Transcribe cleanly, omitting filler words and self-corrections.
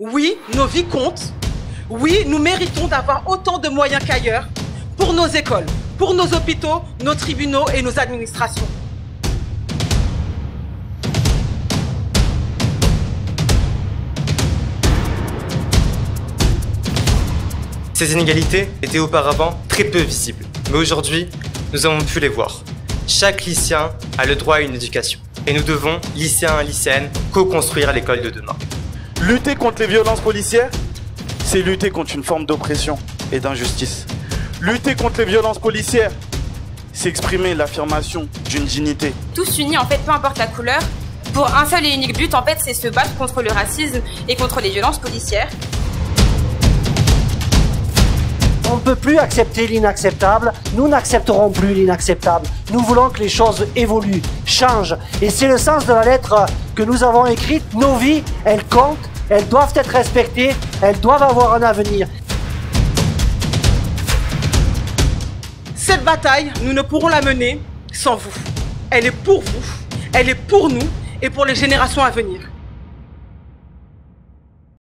Oui, nos vies comptent. Oui, nous méritons d'avoir autant de moyens qu'ailleurs pour nos écoles, pour nos hôpitaux, nos tribunaux et nos administrations. Ces inégalités étaient auparavant très peu visibles, mais aujourd'hui, nous avons pu les voir. Chaque lycéen a le droit à une éducation et nous devons, lycéens et lycéennes, co-construire l'école de demain. Lutter contre les violences policières, c'est lutter contre une forme d'oppression et d'injustice. Lutter contre les violences policières, c'est exprimer l'affirmation d'une dignité. Tous unis, en fait, peu importe la couleur, pour un seul et unique but, en fait, c'est se battre contre le racisme et contre les violences policières. On ne peut plus accepter l'inacceptable, nous n'accepterons plus l'inacceptable. Nous voulons que les choses évoluent, changent. Et c'est le sens de la lettre que nous avons écrite. Nos vies, elles comptent, elles doivent être respectées, elles doivent avoir un avenir. Cette bataille, nous ne pourrons la mener sans vous. Elle est pour vous, elle est pour nous et pour les générations à venir.